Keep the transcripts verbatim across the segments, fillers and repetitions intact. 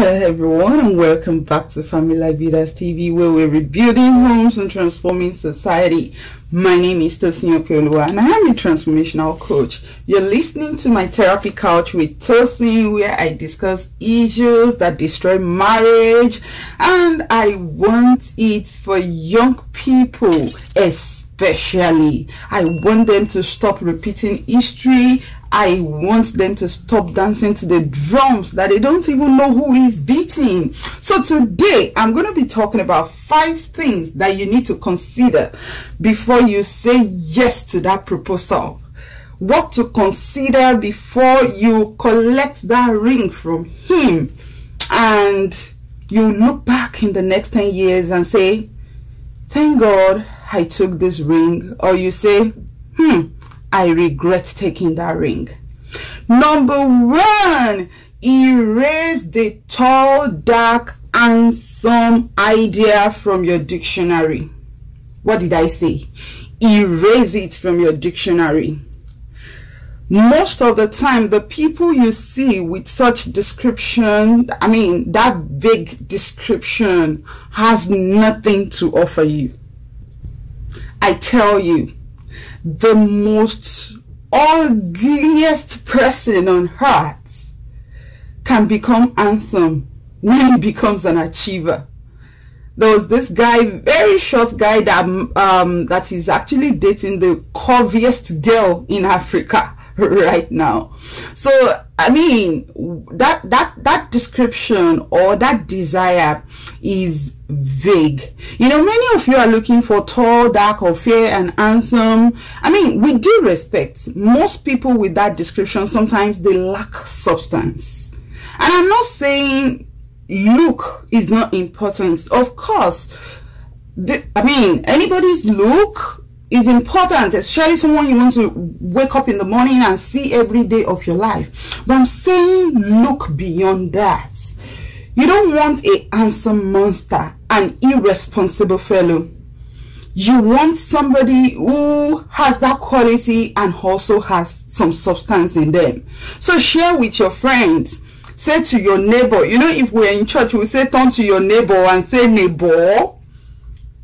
Hello everyone, and welcome back to Family Life Builders T V, where we're rebuilding homes and transforming society. My name is Tosin Opeoluwa, and I am a transformational coach. You're listening to my therapy couch with Tosin, where I discuss issues that destroy marriage, and I want it for young people especially. I want them to stop repeating history. I want them to stop dancing to the drums that they don't even know who is beating. So today, I'm going to be talking about five things that you need to consider before you say yes to that proposal. What to consider before you collect that ring from him, and you look back in the next ten years and say, thank God I took this ring. Or you say, hmm, I regret taking that ring. Number one, erase the tall, dark, handsome idea from your dictionary. What did I say? Erase it from your dictionary. Most of the time, the people you see with such description, I mean, that vague description has nothing to offer you. I tell you, the most ugliest person on earth can become handsome when he becomes an achiever. There was this guy, very short guy, that um that is actually dating the curviest girl in Africa right now. So I mean, that that that description or that desire is vague. You know, many of you are looking for tall, dark, or fair and handsome. I mean, with due respect, most people with that description, sometimes they lack substance. And I'm not saying look is not important. Of course, the, I mean, anybody's look is important, especially someone you want to wake up in the morning and see every day of your life. But I'm saying look beyond that. You don't want a handsome monster, an irresponsible fellow. You want somebody who has that quality and also has some substance in them. So share with your friends. Say to your neighbor, you know, if we're in church, we say turn to your neighbor and say, neighbor,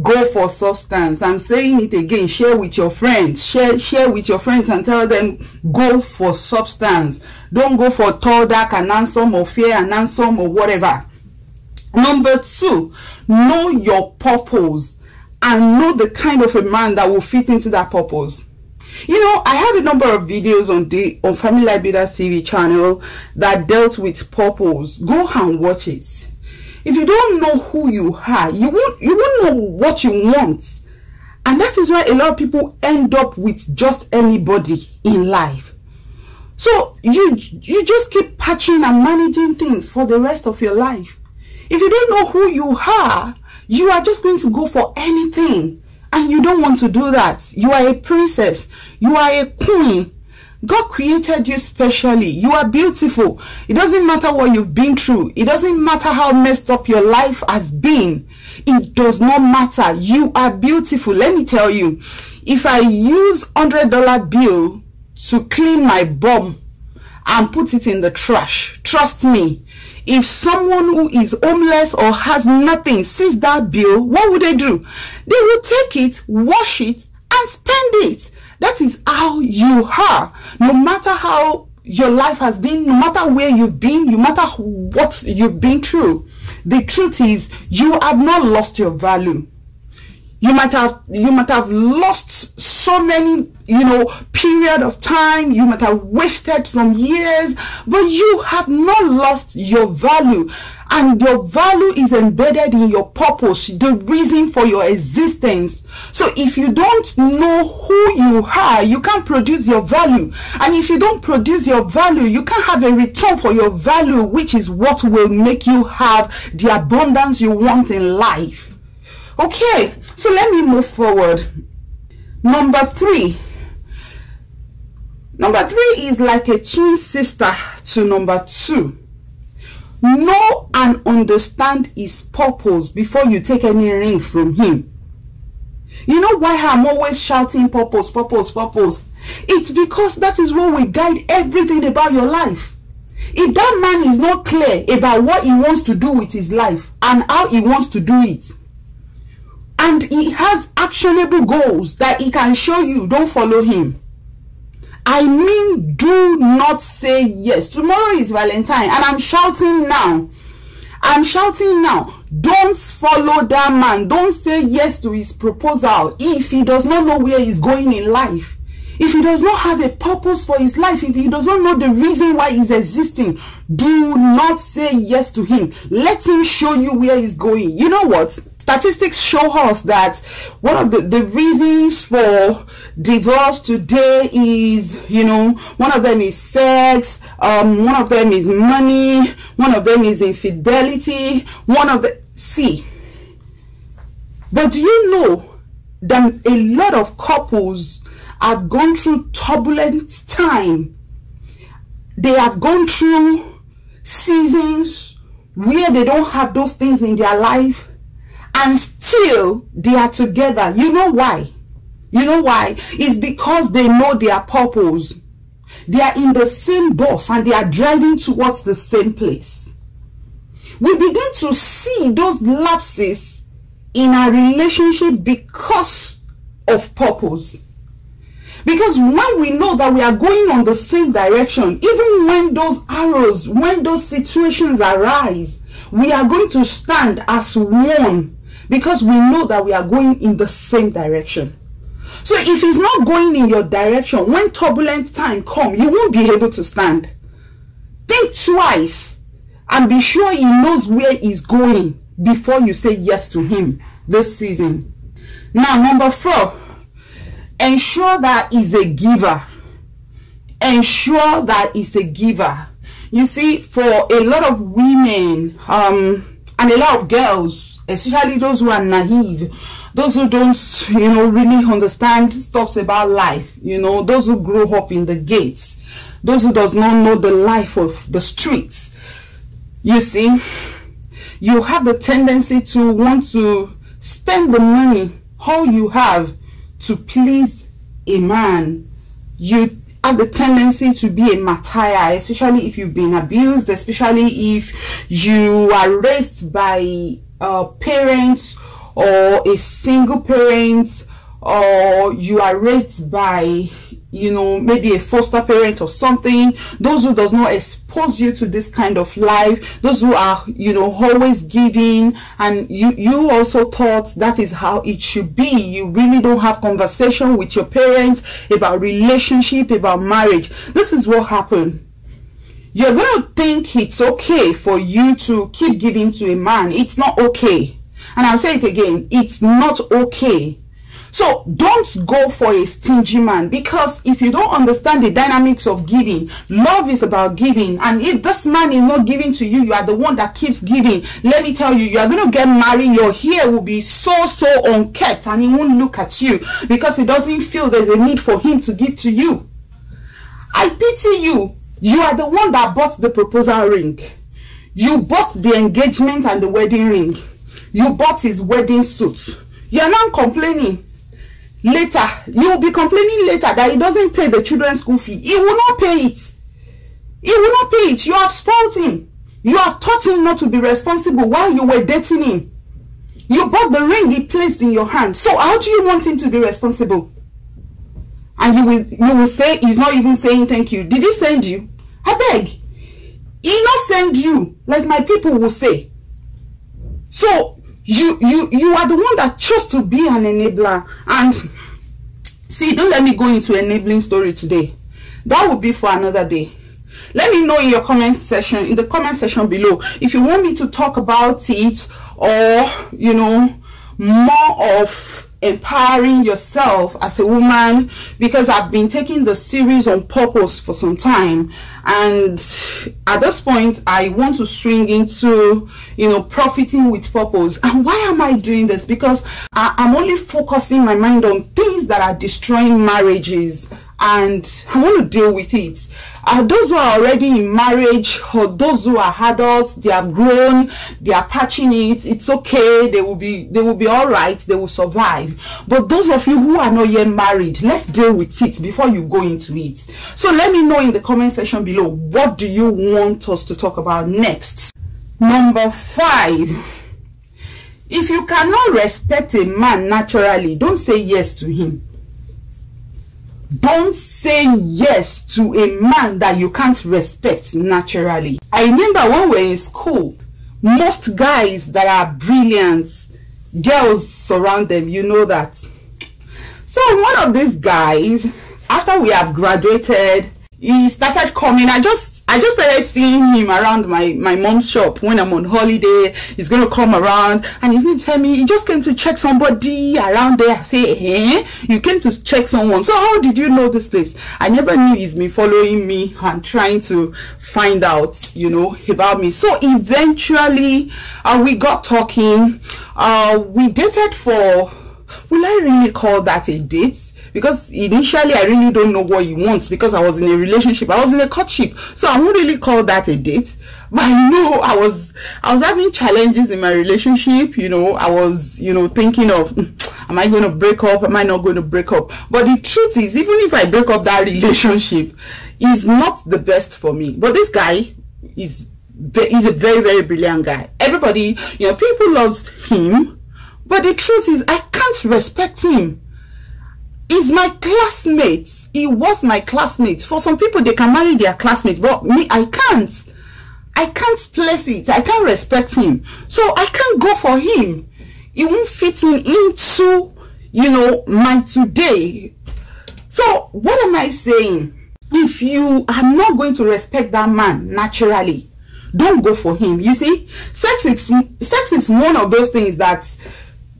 go for substance. I'm saying it again. Share with your friends. Share, share with your friends and tell them, go for substance. Don't go for tall, dark, and handsome, or fair and handsome, or whatever. Number two, know your purpose and know the kind of a man that will fit into that purpose. You know, I had a number of videos on the on Family Life Builders T V channel that dealt with purpose. Go and watch it. If you don't know who you are, you won't you won't know what you want. And that is why a lot of people end up with just anybody in life. So you you just keep patching and managing things for the rest of your life. If you don't know who you are, you are just going to go for anything, and you don't want to do that. You are a princess. You are a queen. God created you specially. You are beautiful. It doesn't matter what you've been through. It doesn't matter how messed up your life has been. It does not matter. You are beautiful. Let me tell you, if I use one hundred dollar bill to clean my bum and put it in the trash, trust me, if someone who is homeless or has nothing sees that bill, what would they do? They will take it, wash it, and spend it. That is how you are. No matter how your life has been, no matter where you've been, no matter what you've been through, the truth is, you have not lost your value. You might have, you might have lost so many, you know, period of time. You might have wasted some years, but you have not lost your value. And your value is embedded in your purpose, the reason for your existence. So if you don't know who you are, you can't produce your value. And if you don't produce your value, you can't have a return for your value, which is what will make you have the abundance you want in life. Okay, so let me move forward. Number three. Number three is like a twin sister to number two. Know and understand his purpose before you take any ring from him. You know why I'm always shouting purpose, purpose, purpose? It's because that is what will guide everything about your life. If that man is not clear about what he wants to do with his life and how he wants to do it, and he has actionable goals that he can show you, don't follow him. I mean, do not say yes. Tomorrow is Valentine, and I'm shouting now. I'm shouting now. Don't follow that man. Don't say yes to his proposal if he does not know where he's going in life. If he does not have a purpose for his life, if he does not know the reason why he's existing, do not say yes to him. Let him show you where he's going. You know what? Statistics show us that one of the, the reasons for divorce today is, you know, one of them is sex, um, one of them is money, one of them is infidelity, one of the... See, but do you know that a lot of couples have gone through turbulent time? They have gone through seasons where they don't have those things in their life, and still they are together. You know why? You know why? It's because they know their purpose. They are in the same bus and they are driving towards the same place. We begin to see those lapses in our relationship because of purpose. Because when we know that we are going on the same direction, even when those arrows, when those situations arise, we are going to stand as one because we know that we are going in the same direction. So if it's not going in your direction, when turbulent time comes, you won't be able to stand. Think twice and be sure he knows where he's going before you say yes to him this season. Now, number four. Ensure that he's a giver. Ensure that he's a giver. You see, for a lot of women um, and a lot of girls, especially those who are naive, those who don't, you know, really understand stuff about life, you know, those who grow up in the gates, those who does not know the life of the streets, you see, you have the tendency to want to spend the money, all you have, to please a man. You have the tendency to be a martyr, especially if you've been abused, especially if you are raised by uh, parents or a single parent, or you are raised by, you know, maybe a foster parent or something. Those who does not expose you to this kind of life, those who are, you know, always giving, and you you also thought that is how it should be. You really don't have conversation with your parents about relationship, about marriage. This is what happened. You're gonna think it's okay for you to keep giving to a man. It's not okay. And I'll say it again, it's not okay. So don't go for a stingy man, because if you don't understand the dynamics of giving, love is about giving. And if this man is not giving to you, you are the one that keeps giving. Let me tell you, you are going to get married. Your hair will be so, so unkempt, and he won't look at you because he doesn't feel there's a need for him to give to you. I pity you. You are the one that bought the proposal ring. You bought the engagement and the wedding ring. You bought his wedding suit. You are now complaining. Later, you'll be complaining later that he doesn't pay the children's school fee. He will not pay it. He will not pay it. You have spoiled him. You have taught him not to be responsible while you were dating him. You bought the ring he placed in your hand. So how do you want him to be responsible? And you will you will say he's not even saying thank you. Did he send you? I beg. He not send you, like my people will say. So You, you, you are the one that chose to be an enabler. And see, don't let me go into enabling story today. That would be for another day. Let me know in your comment section, in the comment section below, if you want me to talk about it, or, you know, more of empowering yourself as a woman, because I've been taking the series on purpose for some time, and at this point I want to swing into, you know, profiting with purpose. And why am I doing this? Because I, I'm only focusing my mind on things that are destroying marriages and I want to deal with it. Uh, those who are already in marriage, or those who are adults, they have grown, they are patching it, it's okay, they will be they will be all right, they will survive. But those of you who are not yet married, let's deal with it before you go into it. So let me know in the comment section below, what do you want us to talk about next? Number five, if you cannot respect a man naturally, don't say yes to him. Don't say yes to a man that you can't respect naturally. I remember when we were in school, most guys that are brilliant, girls surround them, you know that. So one of these guys, after we have graduated, he started coming. I just I just started seeing him around my, my mom's shop when I'm on holiday. He's going to come around and he's going to tell me, he just came to check somebody around there. I say, eh? You came to check someone. So how did you know this place? I never knew. He's been following me and trying to find out, you know, about me. So eventually uh, we got talking. Uh, we dated for, will I really call that a date? Because initially I really don't know what he wants, because I was in a relationship, I was in a courtship, so I won't really call that a date. But I know I was I was having challenges in my relationship, you know. I was, you know, thinking of, am I going to break up, am I not going to break up? But the truth is, even if I break up that relationship, is not the best for me. But this guy is is a very very brilliant guy. Everybody, you know, people loves him, but the truth is I can't respect him. He's my classmate. He was my classmate. For some people, they can marry their classmate, but me, I can't. I can't place it. I can't respect him. So I can't go for him. He won't fit in into, you know, my today. So what am I saying? If you are not going to respect that man naturally, don't go for him. You see, sex is, sex is one of those things that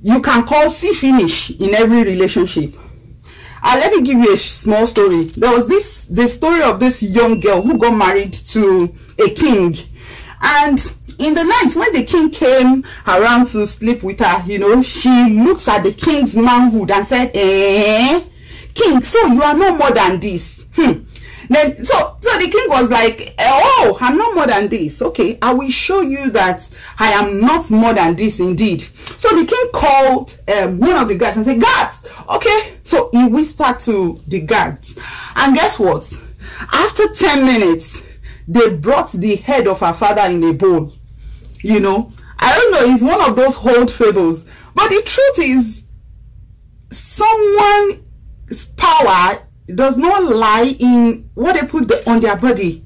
you can call see finish in every relationship. Uh, let me give you a small story. There was this the story of this young girl who got married to a king, and in the night when the king came around to sleep with her, you know, she looks at the king's manhood and said, eh, king, so you are no more than this. Hmm. Then so so the king was like, oh, I'm not more than this. Okay, I will show you that I am not more than this indeed. So the king called um, one of the guards and said, guards, okay. So he whispered to the guards, and guess what? After ten minutes, they brought the head of her father in a bowl. You know, I don't know, it's one of those old fables. But the truth is, someone's power does not lie in what they put the, on their body.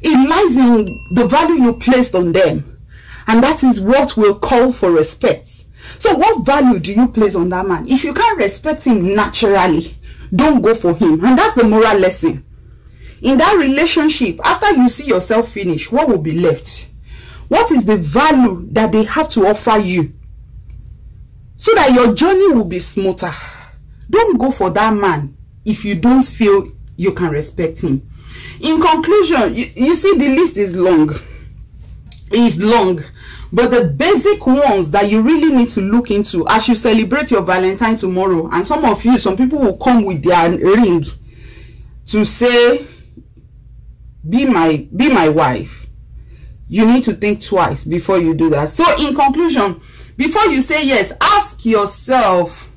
It lies in the value you placed on them. And that is what we'll call for respect. So what value do you place on that man? If you can't respect him naturally, don't go for him. And that's the moral lesson. In that relationship, after you see yourself finish, what will be left? What is the value that they have to offer you? So that your journey will be smoother. Don't go for that man if you don't feel you can respect him. In conclusion, you, you see the list is long. It's long. But the basic ones that you really need to look into as you celebrate your Valentine tomorrow, and some of you, some people will come with their ring to say, be my, be my wife. You need to think twice before you do that. So in conclusion, before you say yes, ask yourself,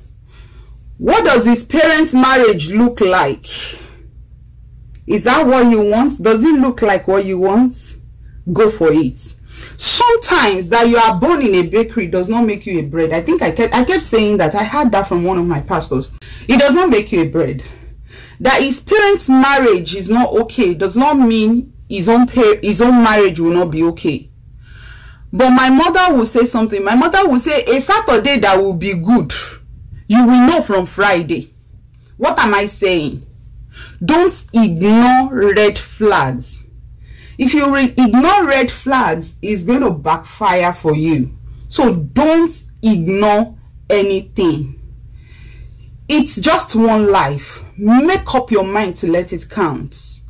what does his parents' marriage look like? Is that what you want? Does it look like what you want? Go for it. Sometimes that you are born in a bakery does not make you a bread. I think I kept, I kept saying that. I heard that from one of my pastors. It does not make you a bread. That his parents' marriage is not okay does not mean his own, his own marriage will not be okay. But my mother will say something. My mother will say, a Saturday that will be good, you will know from Friday. What am I saying? Don't ignore red flags. If you ignore red flags, it's going to backfire for you. So don't ignore anything. It's just one life. Make up your mind to let it count.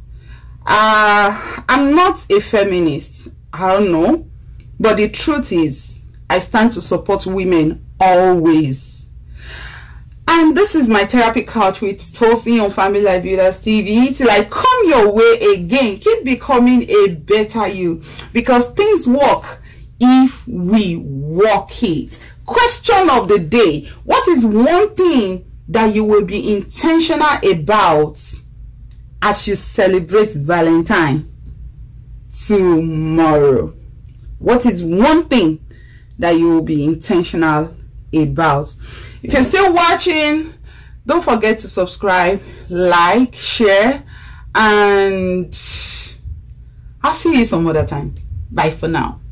Uh, I'm not a feminist. I don't know. But the truth is, I stand to support women always. And this is my therapy couch with Tosin on Family Life Builders T V. Till I come your way again, keep becoming a better you, because things work if we walk it. Question of the day: what is one thing that you will be intentional about as you celebrate Valentine tomorrow? What is one thing that you will be intentional about? If you're still watching, don't forget to subscribe, like, share, and I'll see you some other time. Bye for now.